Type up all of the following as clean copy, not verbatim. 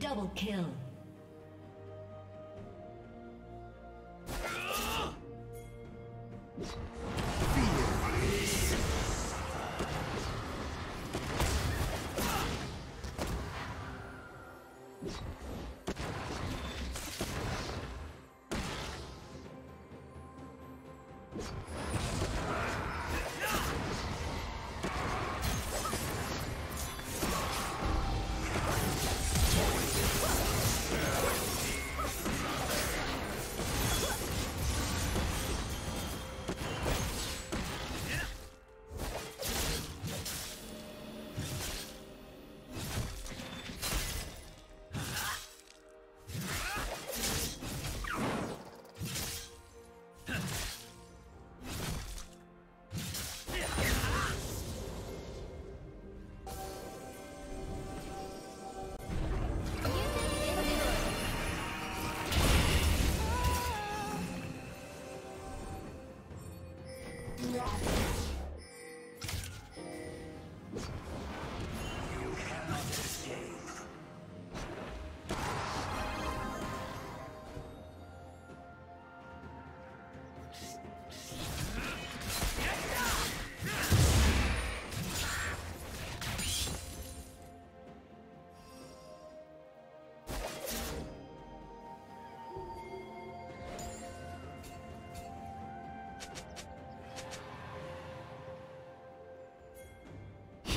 Double kill.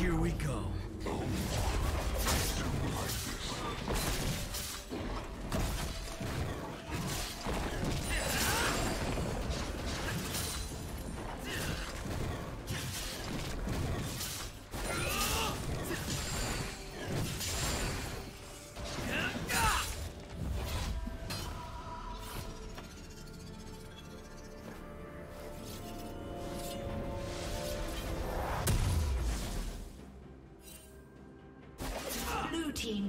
Here we go.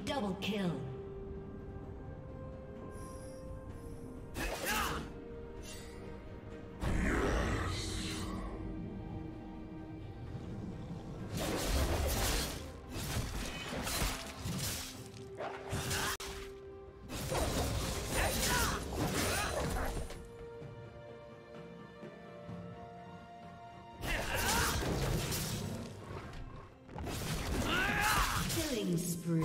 Double kill. Killing spree.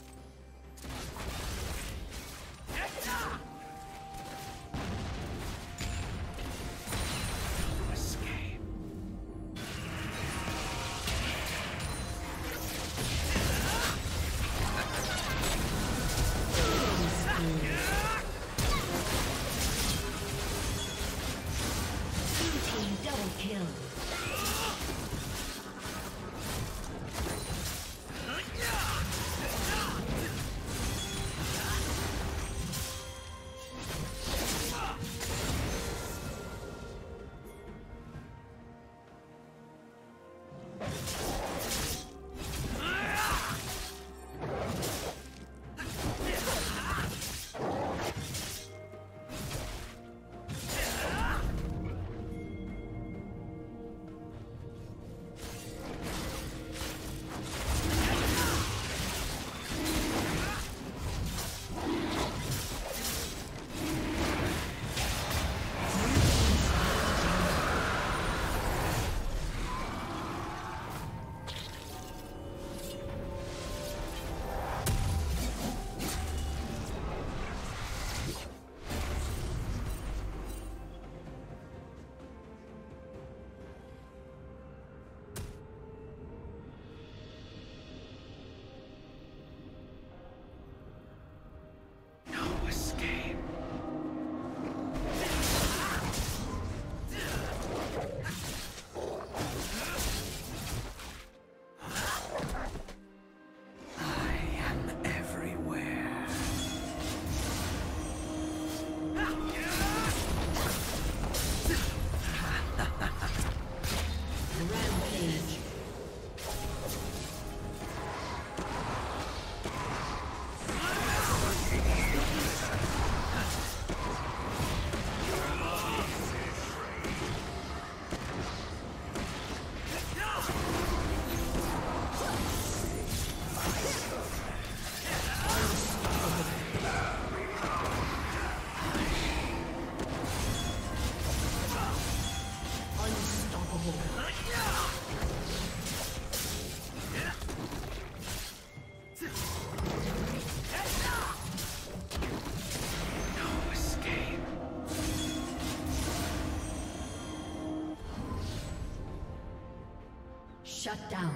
Shut down.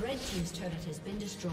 Red team's turret has been destroyed.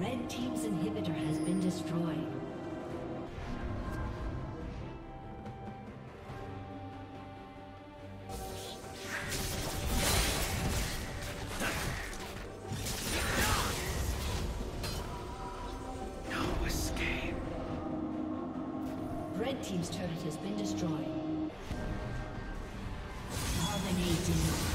Red team's inhibitor has been destroyed. No escape. Red team's turret has been destroyed. Dominating.